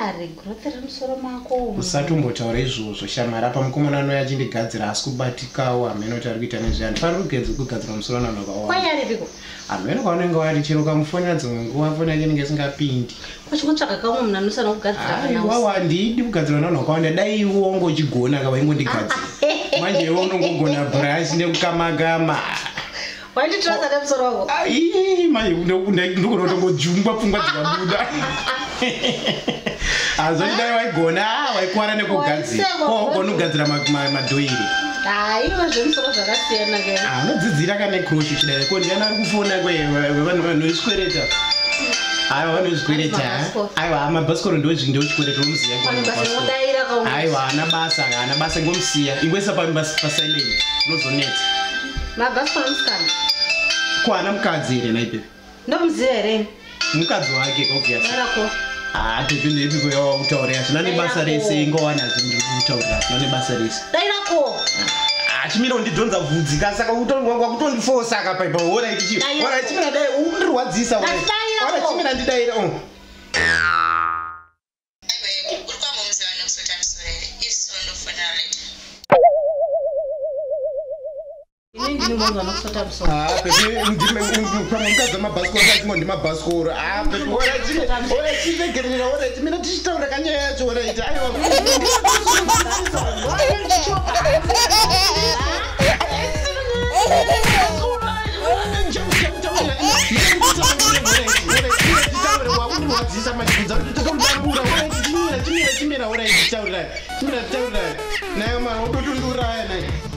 mari growth remusoro mako usatombotaura izvozvo shamara pamukomana anoya achindegadzira asi kubatikawo hameno kuti ari kuita nezvani panori kugedza kugadzira musoro nanhu akawa kwaiariviko hameno kwaunenge wari chero kamufonera dzimwe nguva foni yacho inenge isingapindi kwachikotsvaga kamwe munhu anosana kugadzira kana iwawo handiidi kugadzira nanhu akawanda dai iwo wongochigona kavaingondigadzira manje iwo unongogona bhurashi nekukamakama wanditoradza nemusoro wako ii manje ndokona kutongodzungwa pfungwa dzikabuda azoni dai waigona waikuwara nekugadzira kwaugona kugadzira madhoiri aiwa zvemusoro zvakasiyana kero anodzidzira kana nekroshi chidareko ndiani ari kufona kwevanhu vanoiswereta aiwa vanozvikwereta aiwa hamabhasikoro ndozvindozvikwereta unomuziya aiwa haana basa haana basa ngomusiya ingoisa pasilenti unozoneta mabhasikoro musikana kwaana mukadzi here naipepi ndomuziya here mukadzi wake obviously tepindepiko yawa kutaurira zvina nebasa rese ingowana zvindikutaurira zvina nebasa rese dai rako achimira kundidhonza bvudzi kasaka kwakutondifosa akapaipa hora ichiora chimira dai undirwadzisa hora chimira ndidaira ndimukadza mabhasikoro kachimo ndimabhasikoro ora chivegerera ora chimira tichitaura kanyaya yacho oraita aiwa chimira chimira ora ichitaura naye mara ototunduuraya naye